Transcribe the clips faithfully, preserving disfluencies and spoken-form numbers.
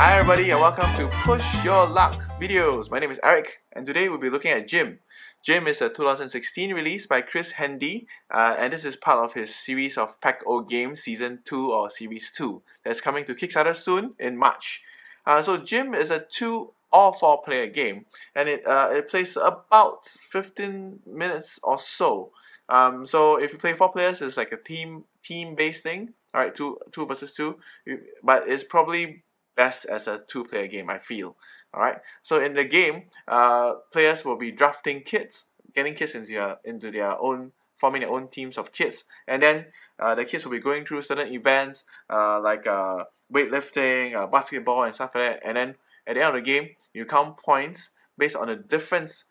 Hi everybody and welcome to Push Your Luck videos. My name is Eric and today we'll be looking at G Y M. G Y M is a two thousand sixteen release by Chris Handy uh, and this is part of his series of Pack O Game Season two or Series two that's coming to Kickstarter soon in March. Uh, so G Y M is a two or four player game and it, uh, it plays about fifteen minutes or so. Um, so if you play four players, it's like a team team based thing. Alright, two, two versus two, but it's probably best as a two-player game, I feel. Alright, so in the game, uh, players will be drafting kids, getting kids into their, into their own, forming their own teams of kids, and then uh, the kids will be going through certain events uh, like uh, weightlifting, uh, basketball, and stuff like that. And then at the end of the game, you count points based on the difference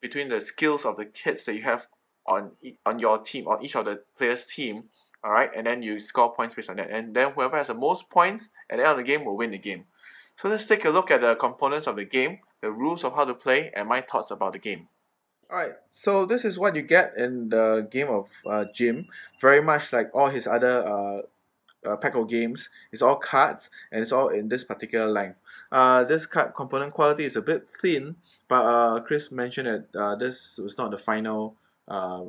between the skills of the kids that you have on e on your team, on each of the players' team. Alright, and then you score points based on that. And then whoever has the most points at the end of the game will win the game. So let's take a look at the components of the game, the rules of how to play, and my thoughts about the game. Alright, so this is what you get in the game of uh, G Y M. Very much like all his other uh, uh, Pack O games, it's all cards and it's all in this particular length. Uh, this card component quality is a bit thin, but uh, Chris mentioned that uh, this was not the final uh,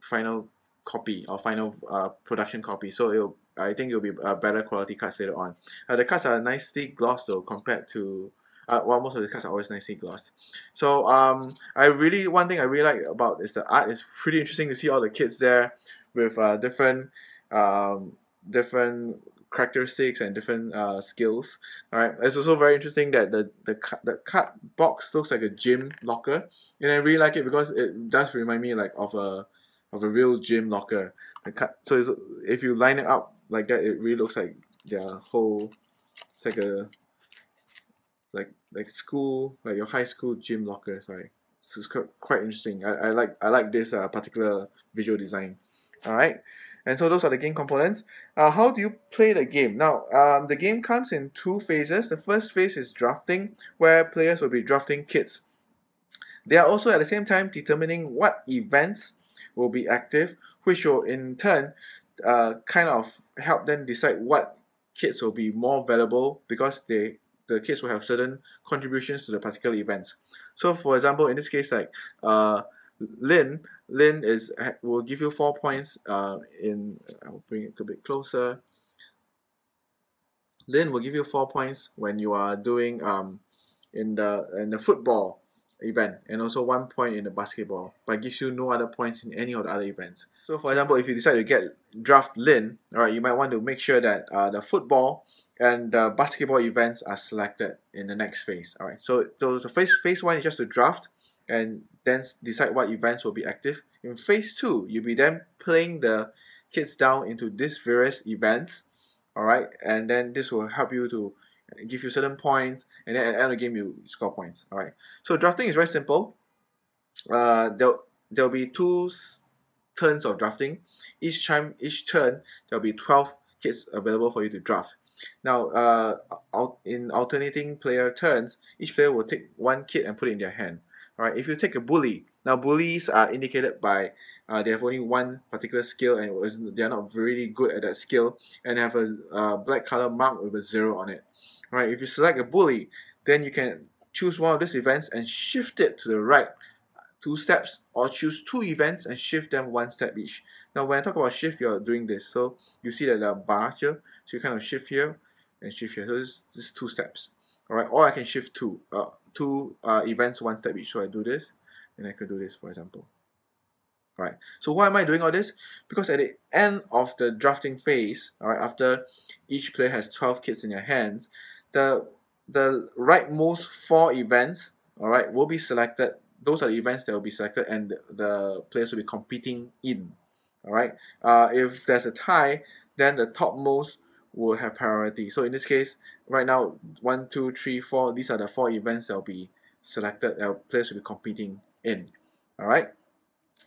final. copy or final uh, production copy, so it'll, I think it'll be uh, better quality cards later on. Uh, the cards are nicely glossed though compared to uh, well, most of the cards are always nicely glossed. So um, I really one thing I really like about is the art. It's pretty interesting to see all the kids there with uh, different um, different characteristics and different uh, skills. All right, it's also very interesting that the the the card box looks like a G Y M locker, and I really like it because it does remind me like of a of a real G Y M locker. So if you line it up like that, it really looks like their whole, it's like a like like school, like your high school G Y M locker. Sorry, so it's quite interesting. I, I like I like this uh, particular visual design. All right, and so those are the game components. Uh, how do you play the game? Now, um, the game comes in two phases. The first phase is drafting, where players will be drafting kids. They are also at the same time determining what events will be active, which will in turn uh, kind of help them decide what kids will be more valuable because they the kids will have certain contributions to the particular events. So, for example, in this case, like uh, Lynn, Lynn is will give you four points. Uh, in I'll bring it a bit closer. Lynn will give you four points when you are doing um in the in the football event, and also one point in the basketball, but gives you no other points in any of the other events. So, for example, if you decide to get draft Lynn, all right, you might want to make sure that uh, the football and the basketball events are selected in the next phase. All right, so those the phase phase one is just to draft and then decide what events will be active. In phase two, you'll be then playing the kids down into these various events. All right, and then this will help you to give you certain points, and then at the end of the game you score points. Alright, so drafting is very simple. Uh, there'll, there'll be two turns of drafting. Each time, each turn, there'll be twelve kids available for you to draft. Now, uh, out, in alternating player turns, each player will take one kid and put it in their hand. Alright, if you take a bully, now bullies are indicated by uh, they have only one particular skill and it was, they are not really good at that skill and have a uh, black color mark with a zero on it. Alright, if you select a bully, then you can choose one of these events and shift it to the right two steps, or choose two events and shift them one step each. Now, when I talk about shift, you're doing this. So you see that there are bars here, so you kind of shift here and shift here. So this, this is two steps. Alright, or I can shift two, uh, two uh, events one step each. So I do this, and I could do this, for example. Alright, so why am I doing all this? Because at the end of the drafting phase, alright, after each player has twelve kids in their hands, the the rightmost four events, all right, will be selected. Those are the events that will be selected, and the, the players will be competing in. All right. Uh, if there's a tie, then the topmost will have priority. So in this case, right now, one, two, three, four. These are the four events that will be selected. That players will be competing in. All right.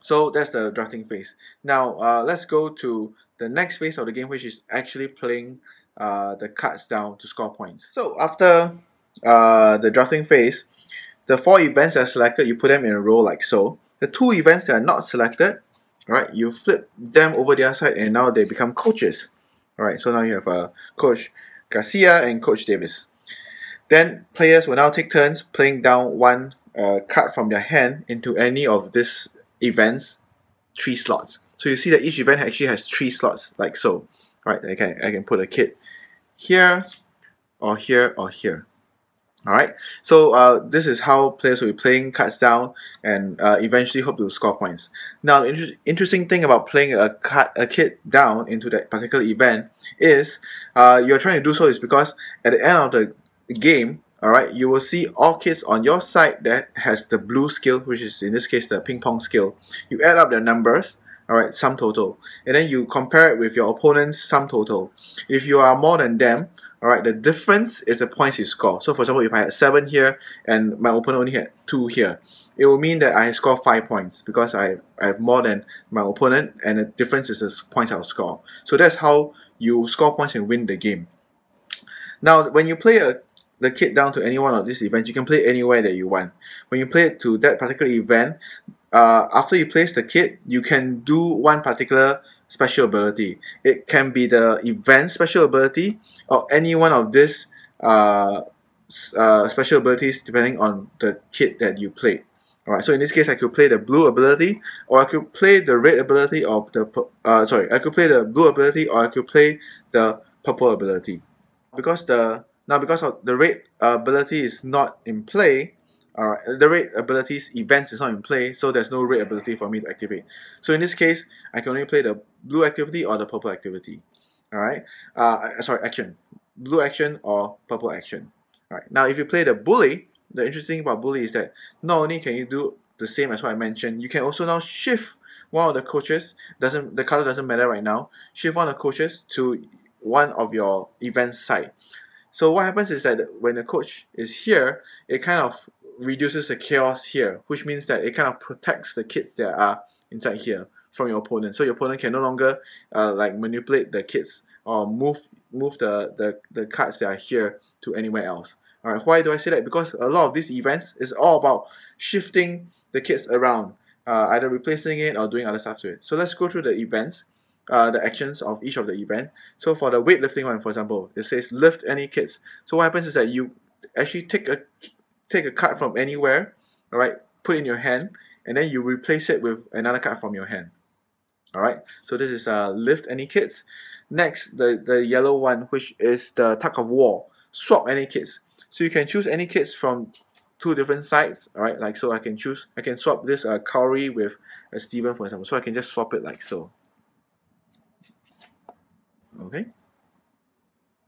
So that's the drafting phase. Now uh, let's go to the next phase of the game, which is actually playing Uh, the cards down to score points. So after uh, the drafting phase, the four events that are selected, you put them in a row like so. The two events that are not selected, right, you flip them over the other side and now they become coaches. Alright, so now you have uh, Coach Garcia and Coach Davis. Then players will now take turns playing down one uh, card from their hand into any of this event's three slots. So you see that each event actually has three slots, like so. Alright, I can, I can put a kid here, or here, or here. Alright, so uh, this is how players will be playing cards down and uh, eventually hope to score points. Now, the inter interesting thing about playing a, card, a kid down into that particular event is uh, you're trying to do so is because at the end of the game, alright, you will see all kids on your side that has the blue skill, which is in this case the ping pong skill. You add up their numbers, alright, sum total, and then you compare it with your opponent's sum total. If you are more than them, alright, the difference is the points you score. So for example, if I had seven here and my opponent only had two here, it will mean that I score five points because I, I have more than my opponent, and the difference is the points I'll score. So that's how you score points and win the game. Now, when you play a the kid down to any one of these events, you can play anywhere that you want. When you play it to that particular event, uh, after you place the kid, you can do one particular special ability. It can be the event special ability or any one of these uh, uh, special abilities depending on the kid that you play. Alright, so in this case, I could play the blue ability, or I could play the red ability, or the uh, sorry, I could play the blue ability, or I could play the purple ability. Because the Now, because of the red ability is not in play, uh, the red ability's event is not in play, so there's no red ability for me to activate. So in this case, I can only play the blue activity or the purple activity. All right. Uh, sorry, action. Blue action or purple action. All right. Now, if you play the bully, the interesting thing about bully is that not only can you do the same as what I mentioned, you can also now shift one of the coaches. Doesn't the color doesn't matter right now. Shift one of the coaches to one of your event side. So what happens is that when the coach is here, it kind of reduces the chaos here, which means that it kind of protects the kids that are inside here from your opponent. So your opponent can no longer uh, like manipulate the kids or move move the, the, the cards that are here to anywhere else. Alright, why do I say that? Because a lot of these events is all about shifting the kids around, uh, either replacing it or doing other stuff to it. So let's go through the events. Uh, the actions of each of the event. So for the weightlifting one, for example, it says lift any kids. So what happens is that you actually take a take a card from anywhere, all right, put it in your hand, and then you replace it with another card from your hand. All right. So this is uh, lift any kids. Next, the the yellow one, which is the tug of war, swap any kids. So you can choose any kids from two different sides, all right. Like so, I can choose. I can swap this uh, Kaori with uh, Steven, for example. So I can just swap it like so. Okay.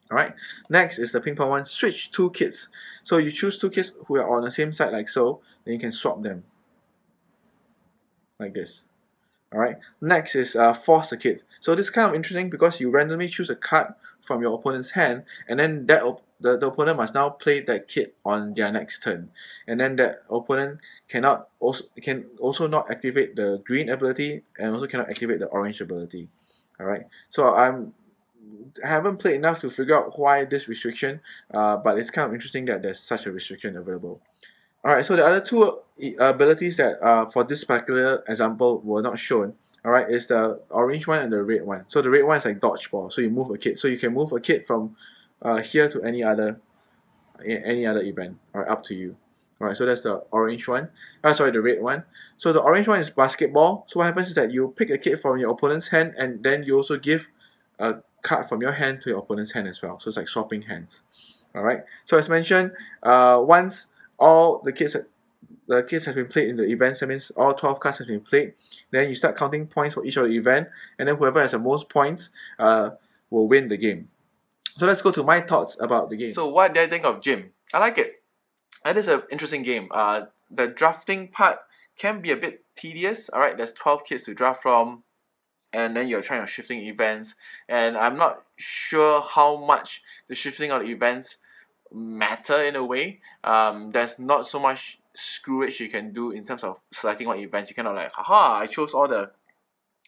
Alright. Next is the ping pong one. Switch two kids. So you choose two kids who are on the same side like so. Then you can swap them. Like this. Alright. Next is uh, force a kid. So this is kind of interesting because you randomly choose a card from your opponent's hand, and then that op the, the opponent must now play that kid on their next turn. And then that opponent cannot also, can also not activate the green ability and also cannot activate the orange ability. Alright. So I'm I haven't played enough to figure out why this restriction, uh, but it's kind of interesting that there's such a restriction available. Alright, so the other two abilities that uh, for this particular example were not shown, alright, is the orange one and the red one. So the red one is like dodgeball, so you move a kid. So you can move a kid from uh, here to any other any other event, alright, up to you. Alright, so that's the orange one. Uh, sorry, the red one. So the orange one is basketball. So what happens is that you pick a kid from your opponent's hand, and then you also give a card from your hand to your opponent's hand as well. So it's like swapping hands. Alright. So as mentioned, uh, once all the kids the kids have been played in the event, that means all twelve cards have been played, then you start counting points for each of the event, and then whoever has the most points uh, will win the game. So let's go to my thoughts about the game. So what did I think of G Y M? I like it. That is an interesting game. Uh, the drafting part can be a bit tedious. Alright, there's twelve kids to draft from, and then you're trying to shifting events, and I'm not sure how much the shifting of the events matter in a way. Um, there's not so much screwage you can do in terms of selecting what events. You cannot like, haha, I chose all the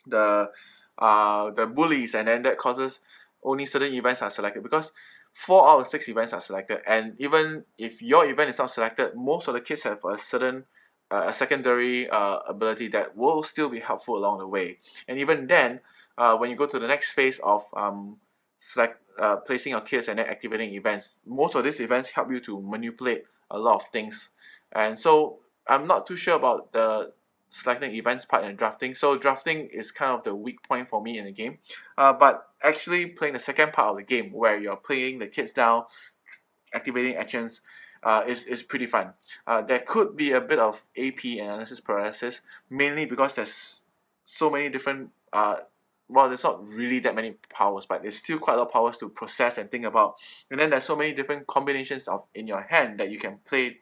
the uh, the bullies, and then that causes only certain events are selected, because four out of six events are selected, and even if your event is not selected, most of the kids have a certain Uh, a secondary uh, ability that will still be helpful along the way. And even then, uh, when you go to the next phase of um, select, uh, placing your tiers and then activating events. Most of these events help you to manipulate a lot of things. And so I'm not too sure about the selecting events part and drafting. So drafting is kind of the weak point for me in the game. Uh, but actually playing the second part of the game where you're playing the kids down, activating actions, uh, is, is pretty fun. Uh, there could be a bit of A P and analysis paralysis, mainly because there's so many different, uh, well, there's not really that many powers, but there's still quite a lot of powers to process and think about. And then there's so many different combinations of in your hand that you can play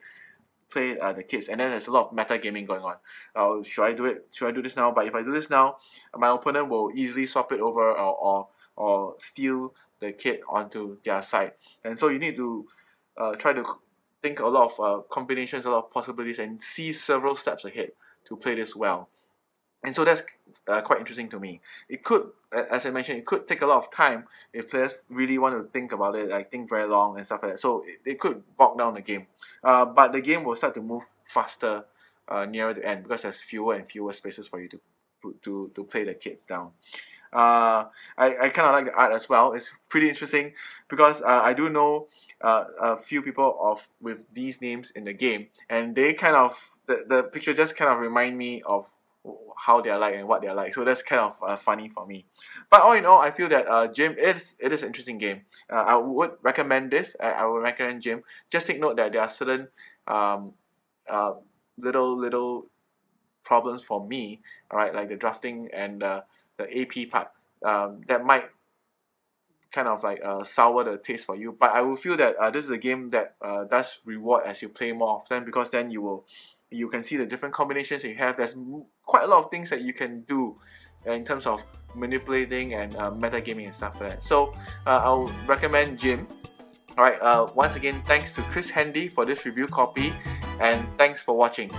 play uh, the kids, and then there's a lot of meta gaming going on. Uh, should I do it? Should I do this now? But if I do this now, my opponent will easily swap it over or or, or steal the kid onto their side. And so you need to uh, try to think a lot of uh, combinations, a lot of possibilities, and see several steps ahead to play this well. And so that's uh, quite interesting to me. It could, as I mentioned, it could take a lot of time if players really want to think about it, like think very long and stuff like that. So it, it could bog down the game. Uh, but the game will start to move faster uh, nearer the end because there's fewer and fewer spaces for you to to, to play the kids down. Uh, I, I kind of like the art as well. It's pretty interesting because uh, I do know Uh, a few people of with these names in the game, and they kind of the, the picture just kind of remind me of how they're like and what they're like, so that's kind of uh, funny for me. But all in all, I feel that uh, G Y M is it is an interesting game. Uh, I would recommend this. I, I would recommend G Y M. Just take note that there are certain um, uh, little little problems for me. All right, like the drafting and uh, the A P part um, that might kind of like uh, sour the taste for you, but I will feel that uh, this is a game that uh, does reward as you play more often, because then you will you can see the different combinations you have. There's quite a lot of things that you can do in terms of manipulating and uh, metagaming and stuff like that. So uh, I'll recommend G Y M. Alright, uh, once again, thanks to Chris Handy for this review copy, and thanks for watching.